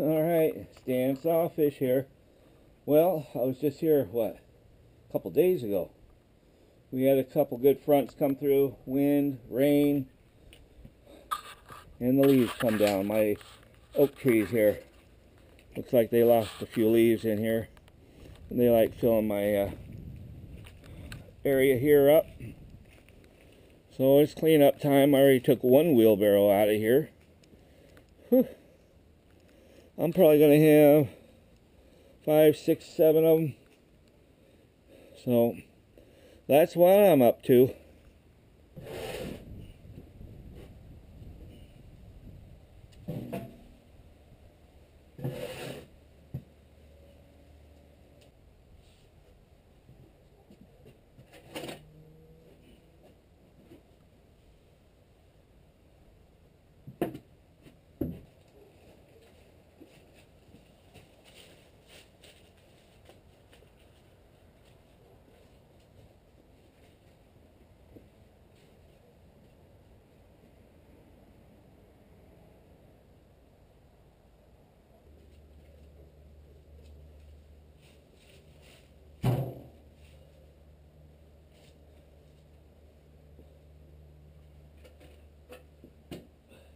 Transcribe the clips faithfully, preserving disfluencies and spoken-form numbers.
Alright, Dan's Sawfish here. Well, I was just here, what, a couple days ago. We had a couple good fronts come through, wind, rain, and the leaves come down. My oak trees here, looks like they lost a few leaves in here. And they like filling my uh, area here up. So it's cleanup time. I already took one wheelbarrow out of here. Whew. I'm probably going to have five, six, seven of them. So that's what I'm up to.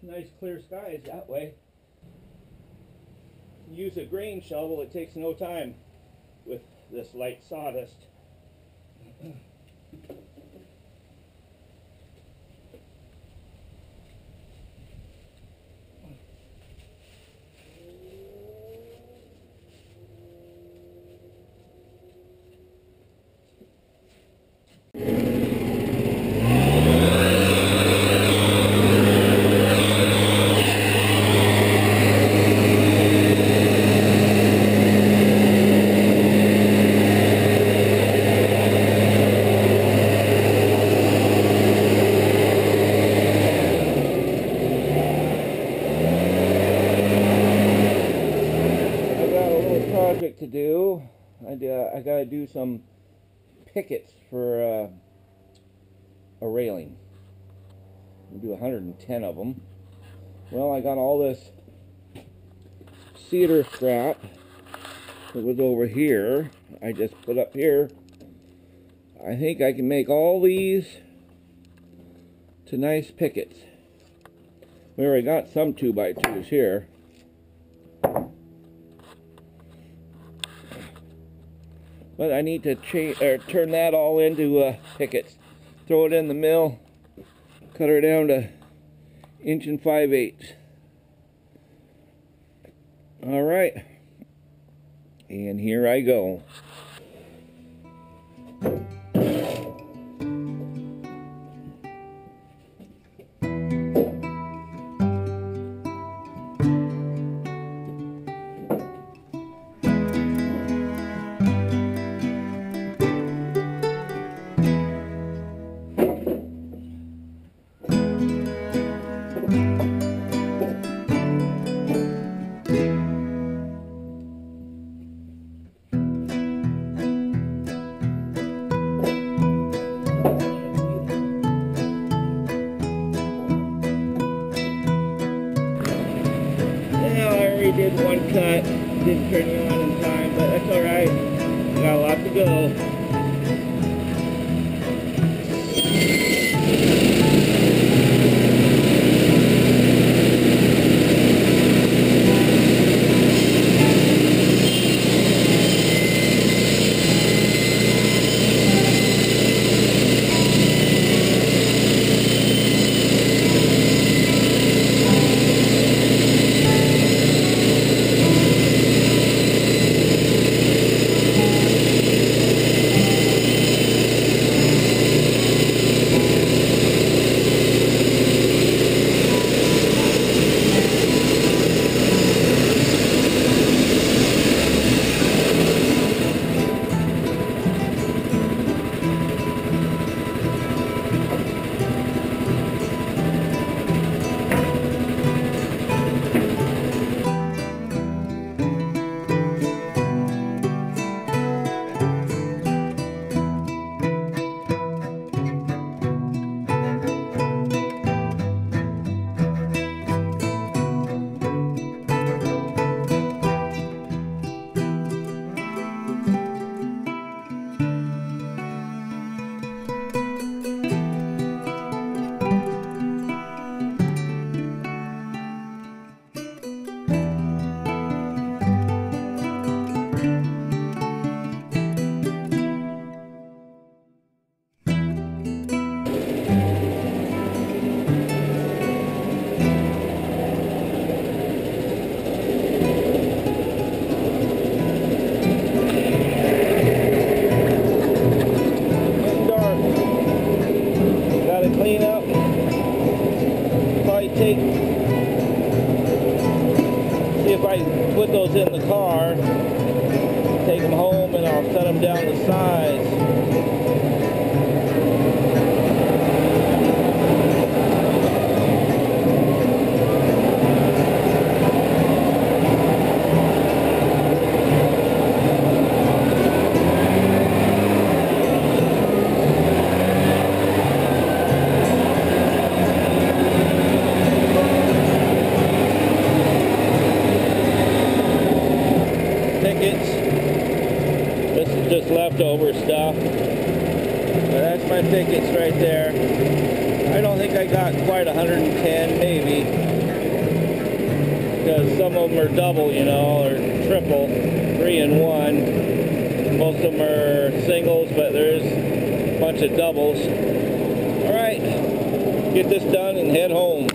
Nice clear skies that way. Use a grain shovel, it takes no time with this light sawdust. To do, I uh, I gotta do some pickets for uh, a railing. I'll do one hundred ten of them. Well, I got all this cedar scrap that was over here. I just put up here. I think I can make all these to nice pickets. We already got some two by twos here. But I need to change, or turn that all into uh, pickets. Throw it in the mill, cut her down to inch and five eighths. All right, and here I go. Did one cut, didn't turn it on in time, but that's alright. I got a lot to go. see if I can put those in the car, take them home, and I'll set them down the sides. This is just leftover stuff, but that's my tickets right there. I don't think I got quite a hundred and ten, maybe, because some of them are double, you know, or triple, three and one. Most of them are singles, but there's a bunch of doubles. All right, get this done and head home.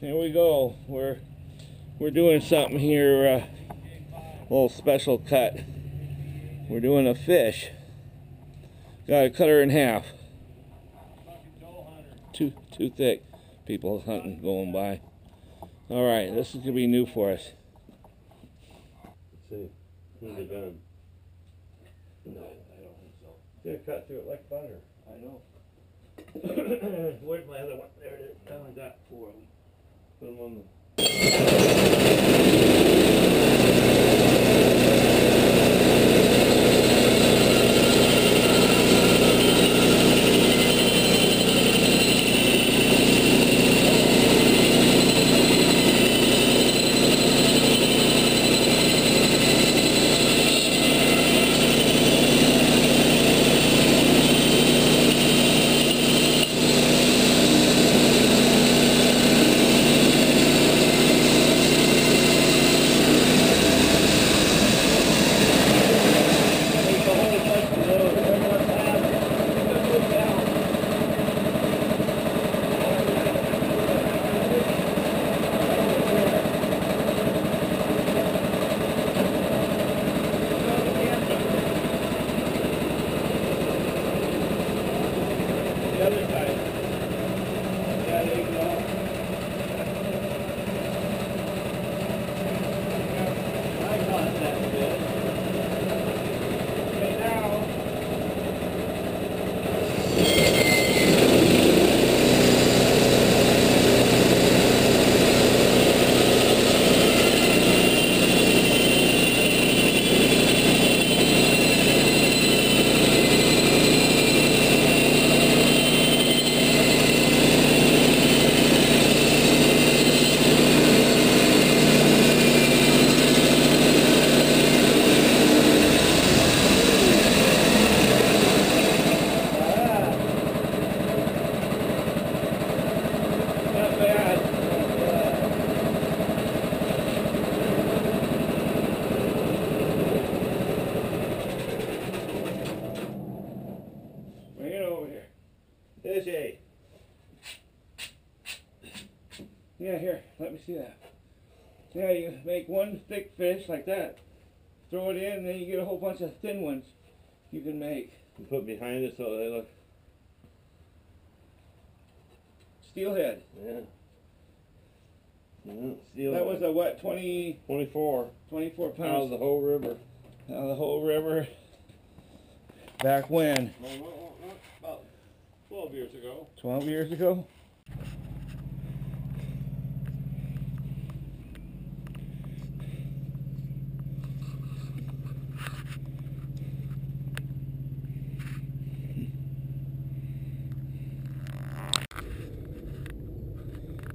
Here we go. We're we're doing something here, uh, a little special cut. We're doing a fish. Gotta cut her in half. Too too thick. People hunting going by. All right, this is gonna be new for us. Let's see, who's it been? No, I don't think so. They're cut through it like butter. I know. Where's my other one? There it is. I only got four of them. Put them on the... the other side. Yeah, there you go. I thought that was it. Okay, Fishy. Yeah, here, let me see that. Yeah, you make one thick fish like that, throw it in, and then you get a whole bunch of thin ones you can make. You put behind it so they look... Steelhead. Yeah. Yeah, steelhead. That was a what, twenty... twenty-four. twenty-four pounds. Out of the whole river. Out of the whole river. Back when? About twelve years ago. twelve years ago?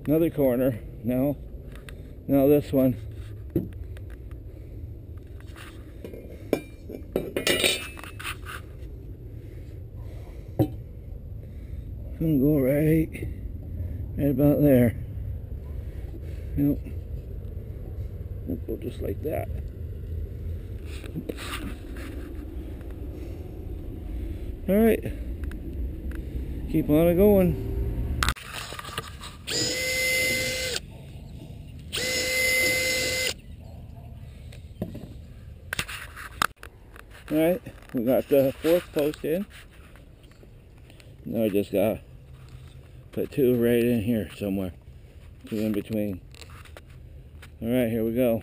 Another corner. No. No, this one. I'm gonna go right, right about there. Yep. We'll go just like that. All right. Keep on a going. All right. We got the fourth post in. Now I just got. Put two right in here somewhere. Two in between. Alright, here we go.